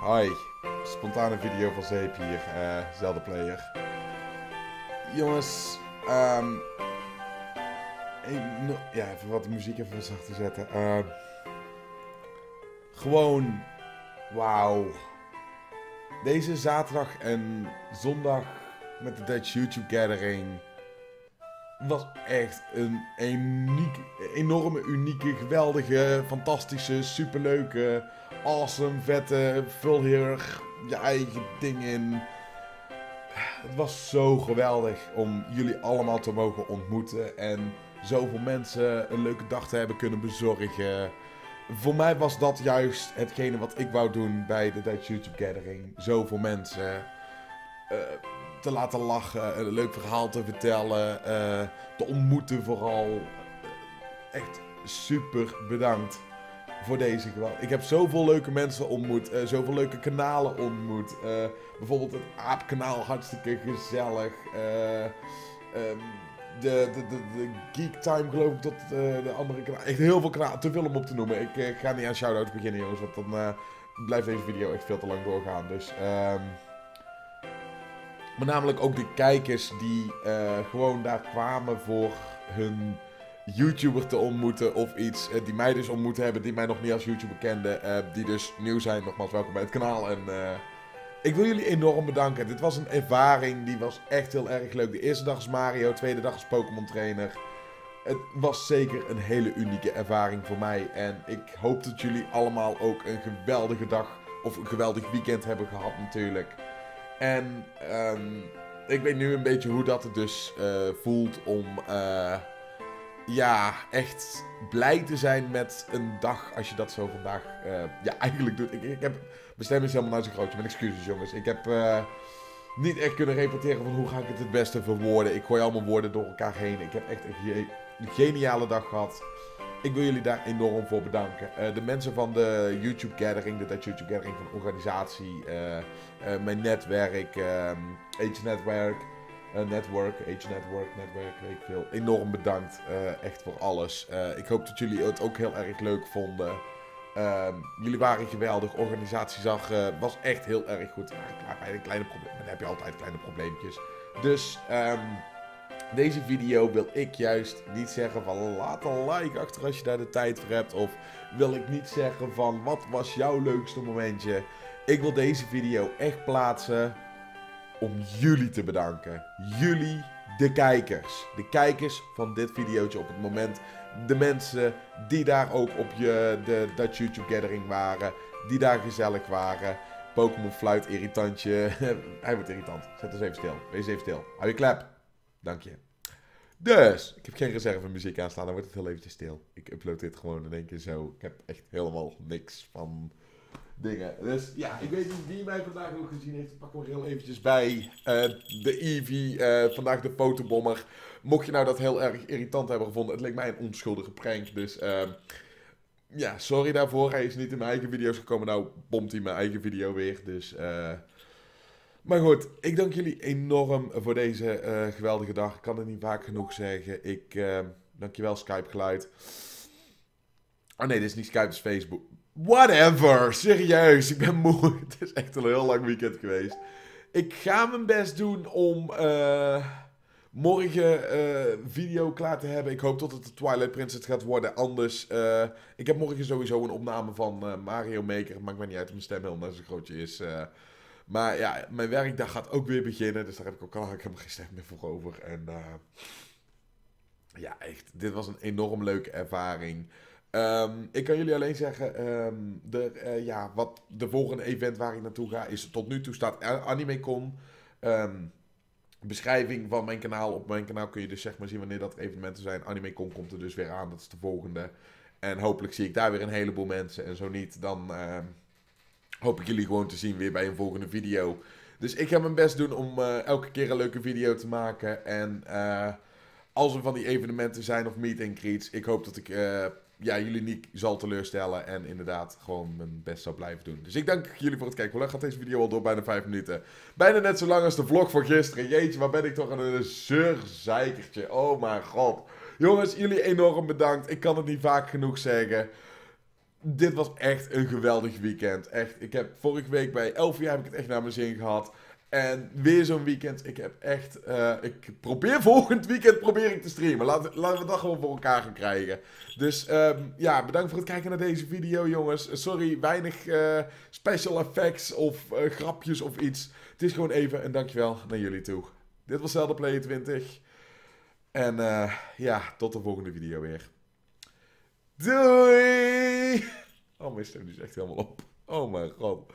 Hi, spontane video van Zeep hier, Zelda player. Jongens, ja, even wat de muziek even zacht te zetten. Gewoon, wauw. Deze zaterdag en zondag met de Dutch YouTube Gathering was echt een enorme, unieke, geweldige, fantastische, superleuke, awesome, vette, vul hier je eigen ding in. Het was zo geweldig om jullie allemaal te mogen ontmoeten en zoveel mensen een leuke dag te hebben kunnen bezorgen. Voor mij was dat juist hetgene wat ik wou doen bij de Dutch YouTube Gathering. Zoveel mensen te laten lachen, een leuk verhaal te vertellen, te ontmoeten vooral. Echt super bedankt voor deze geweld. Ik heb zoveel leuke mensen ontmoet, zoveel leuke kanalen ontmoet. Bijvoorbeeld het Aapkanaal, hartstikke gezellig. De Geek Time geloof ik, tot de andere kanaal. Echt heel veel kanalen, te veel om op te noemen. Ik ga niet aan shout-outs beginnen jongens, want dan blijft deze video echt veel te lang doorgaan. Dus, maar namelijk ook de kijkers die gewoon daar kwamen voor hun YouTuber te ontmoeten of iets. Die mij dus ontmoet hebben, die mij nog niet als YouTuber kenden. Die dus nieuw zijn, nogmaals welkom bij het kanaal. En ik wil jullie enorm bedanken. Dit was een ervaring, die was echt heel erg leuk. De eerste dag is Mario, de tweede dag is Pokémon trainer. Het was zeker een hele unieke ervaring voor mij. En ik hoop dat jullie allemaal ook een geweldige dag of een geweldig weekend hebben gehad natuurlijk. En ik weet nu een beetje hoe dat het dus voelt om ja, echt blij te zijn met een dag als je dat zo vandaag ja, eigenlijk doet. Ik heb... Mijn stem is helemaal naar zijn grootje, mijn excuses jongens. Ik heb niet echt kunnen reporteren van hoe ga ik het beste verwoorden. Ik gooi allemaal woorden door elkaar heen. Ik heb echt een geniale dag gehad. Ik wil jullie daar enorm voor bedanken. De mensen van de YouTube Gathering, de Dutch YouTube Gathering van de organisatie, mijn netwerk, Age Network, weet ik veel. Enorm bedankt, echt voor alles. Ik hoop dat jullie het ook heel erg leuk vonden. Jullie waren geweldig, organisatie zag, was echt heel erg goed. Maar bij de kleine problemen, dan heb je altijd kleine probleempjes. Dus deze video wil ik juist niet zeggen van laat een like achter als je daar de tijd voor hebt. Of wil ik niet zeggen van wat was jouw leukste momentje. Ik wil deze video echt plaatsen om jullie te bedanken. Jullie, de kijkers. De kijkers van dit videootje op het moment. De mensen die daar ook op de Dutch YouTube Gathering waren. Die daar gezellig waren. Pokémon fluit, irritantje. Hij wordt irritant. Zet eens even stil. Wees even stil. Hou je klep. Dank je. Dus, ik heb geen reserve muziek aanstaan. Dan wordt het heel eventjes stil. Ik upload dit gewoon in één keer zo. Ik heb echt helemaal niks van dingen. Dus ja, ik weet niet wie mij vandaag ook gezien heeft. Ik pak hem er heel eventjes bij. De Eevee, vandaag de potenbommer. Mocht je nou dat heel erg irritant hebben gevonden. Het leek mij een onschuldige prank. Dus ja, sorry daarvoor. Hij is niet in mijn eigen video's gekomen. Nou bompt hij mijn eigen video weer. Dus maar goed, ik dank jullie enorm voor deze geweldige dag. Ik kan het niet vaak genoeg zeggen. Ik dankjewel Skype geluid. Oh nee, dit is niet Skype, dit is Facebook. Whatever, serieus, ik ben moe. Het is echt een heel lang weekend geweest. Ik ga mijn best doen om morgen video klaar te hebben. Ik hoop dat het de Twilight Princess gaat worden. Anders, ik heb morgen sowieso een opname van Mario Maker. Maakt mij niet uit of mijn stem helemaal zo grootje is. Maar ja, mijn werkdag gaat ook weer beginnen. Dus daar heb ik ook al helemaal geen stem meer voor over. En ja, echt, dit was een enorm leuke ervaring. Ik kan jullie alleen zeggen, ja, wat de volgende event waar ik naartoe ga is, tot nu toe staat AnimeCon. Beschrijving van mijn kanaal. Op mijn kanaal kun je dus zeg maar zien wanneer dat evenementen zijn. AnimeCon komt er dus weer aan, dat is de volgende. En hopelijk zie ik daar weer een heleboel mensen. En zo niet, dan hoop ik jullie gewoon te zien weer bij een volgende video. Dus ik ga mijn best doen om elke keer een leuke video te maken. En als er van die evenementen zijn of meet and greets, ik hoop dat ik ja, jullie niet zal teleurstellen en inderdaad gewoon mijn best zal blijven doen. Dus ik dank jullie voor het kijken. Hoe lang gaat deze video al door? Bijna 5 minuten. Bijna net zo lang als de vlog van gisteren. Jeetje, waar ben ik toch een zeurzeikertje. Oh mijn god. Jongens, jullie enorm bedankt. Ik kan het niet vaak genoeg zeggen. dit was echt een geweldig weekend. Echt, ik heb vorige week bij Elfia heb ik het echt naar mijn zin gehad. En weer zo'n weekend. Ik heb echt... volgend weekend probeer ik te streamen. Laten we dat gewoon voor elkaar gaan krijgen. Dus ja, bedankt voor het kijken naar deze video, jongens. Sorry, weinig special effects of grapjes of iets. Het is gewoon even een dankjewel naar jullie toe. Dit was ZeldaPlay20. En ja, tot de volgende video weer. Doei! Oh, mijn stem is echt helemaal op. Oh mijn god.